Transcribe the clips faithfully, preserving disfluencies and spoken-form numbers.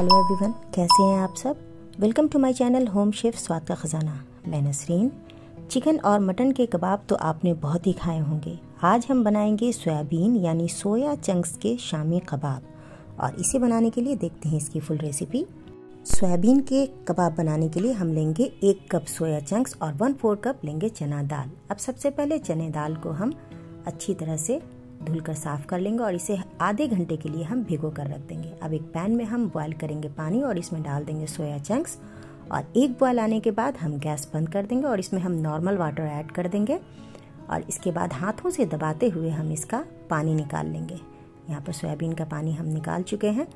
Hello everyone, कैसे हैं आप सब। Welcome to my channel home chef स्वाद का ख़ज़ाना। मैं नसरीन। चिकन और मटन के कबाब तो आपने बहुत ही खाए होंगे। आज हम बनाएंगे सोयाबीन यानी सोया चंक्स के शामी कबाब, और इसे बनाने के लिए देखते हैं इसकी फुल रेसिपी। सोयाबीन के कबाब बनाने के लिए हम लेंगे एक कप सोया चंक्स और वन फोर कप लेंगे चना दाल। अब सबसे पहले चने दाल को हम अच्छी तरह से धुलकर साफ़ कर लेंगे और इसे आधे घंटे के लिए हम भिगो कर रख देंगे। अब एक पैन में हम बॉयल करेंगे पानी और इसमें डाल देंगे सोया चंक्स, और एक बॉयल आने के बाद हम गैस बंद कर देंगे और इसमें हम नॉर्मल वाटर ऐड कर देंगे और इसके बाद हाथों से दबाते हुए हम इसका पानी निकाल लेंगे। यहाँ पर सोयाबीन का पानी हम निकाल चुके हैं।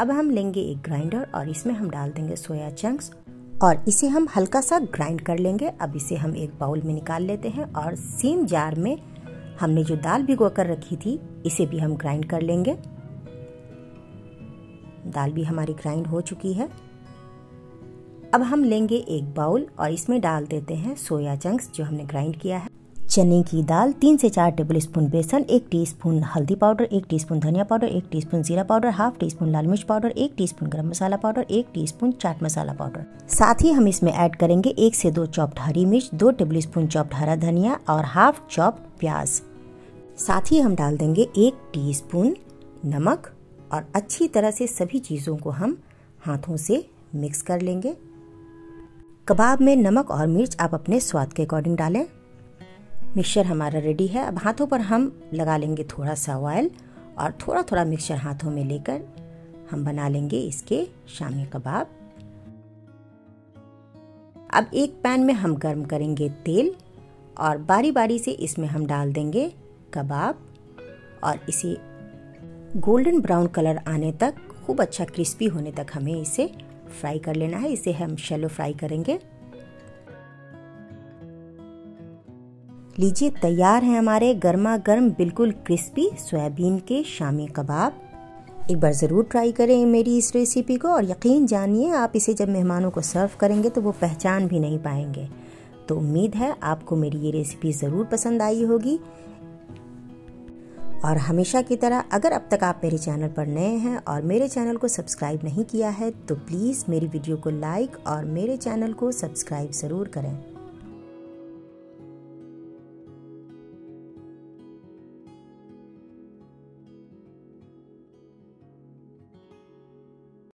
अब हम लेंगे एक ग्राइंडर और इसमें हम डाल देंगे सोया चंक्स और इसे हम हल्का सा ग्राइंड कर लेंगे। अब इसे हम एक बाउल में निकाल लेते हैं और सेम जार में हमने जो दाल भिगो कर रखी थी इसे भी हम ग्राइंड कर लेंगे। दाल भी हमारी ग्राइंड हो चुकी है। अब हम लेंगे एक बाउल और इसमें डाल देते हैं सोया चंक्स जो हमने ग्राइंड किया है, चने की दाल, तीन से चार टेबलस्पून बेसन, एक टीस्पून हल्दी पाउडर, एक टीस्पून धनिया पाउडर, एक टीस्पून जीरा पाउडर, हाफ टी स्पून लाल मिर्च पाउडर, एक टीस्पून गरम मसाला पाउडर, एक टीस्पून चाट मसाला पाउडर। साथ ही हम इसमें ऐड करेंगे एक से दो चॉप्ड हरी मिर्च, दो टेबलस्पून चॉप्ड हरा धनिया और हाफ चॉप्ड प्याज। साथ ही हम डाल देंगे एक टीस्पून नमक और अच्छी तरह से सभी चीज़ों को हम हाथों से मिक्स कर लेंगे। कबाब में नमक और मिर्च आप अपने स्वाद के अकॉर्डिंग डालें। मिक्सचर हमारा रेडी है। अब हाथों पर हम लगा लेंगे थोड़ा सा ऑयल और थोड़ा थोड़ा मिक्सचर हाथों में लेकर हम बना लेंगे इसके शामी कबाब। अब एक पैन में हम गर्म करेंगे तेल और बारी बारी से इसमें हम डाल देंगे कबाब और इसे गोल्डन ब्राउन कलर आने तक, खूब अच्छा क्रिस्पी होने तक हमें इसे फ्राई कर लेना है। इसे हम शैलो फ्राई करेंगे। लीजिए, तैयार हैं हमारे गर्मा गर्म बिल्कुल क्रिस्पी सोयाबीन के शामी कबाब। एक बार ज़रूर ट्राई करें मेरी इस रेसिपी को और यकीन जानिए आप इसे जब मेहमानों को सर्व करेंगे तो वो पहचान भी नहीं पाएंगे। तो उम्मीद है आपको मेरी ये रेसिपी ज़रूर पसंद आई होगी। और हमेशा की तरह अगर अब तक आप मेरे चैनल पर नए हैं और मेरे चैनल को सब्सक्राइब नहीं किया है तो प्लीज़ मेरी वीडियो को लाइक और मेरे चैनल को सब्सक्राइब ज़रूर करें।